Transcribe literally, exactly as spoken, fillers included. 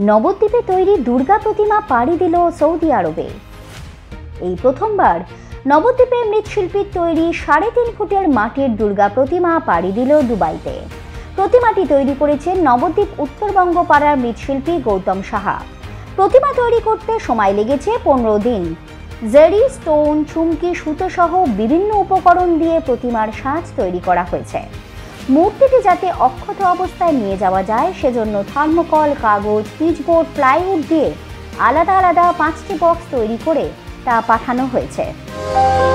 नवद्वीपे तैरी दुर्गा प्रतिमा पाड़ी दिल सऊदी आरबे। प्रथमबार नवद्वीपे मृत्शिल्पी तैरी साढ़े तीन फुटेर माटिर दुर्गा प्रतिमा पाड़ी दिल दुबईते। प्रतिमाटी तैरी करेছেন नवद्वीप उत्तरबंग पाड़ार मृत्शिल्पी गौतम साहा। प्रतिमा तैरी करते समय लेगेছে पंद्रह दिन। जेरी स्टोन चुमकी सूतो सह विभिन्न उपकरण दिए प्रतिमार साज तैरी करा হয়েছে। मूर्तिटी जाते अक्षत अवस्थाय निये जावा जाए सेजोन्नो थार्मोकल कागज पिचबोर्ड प्लाईवुड दिए आलादा आलादा पाँचटी बक्स तैरी करे ता पाठानो होयेछे।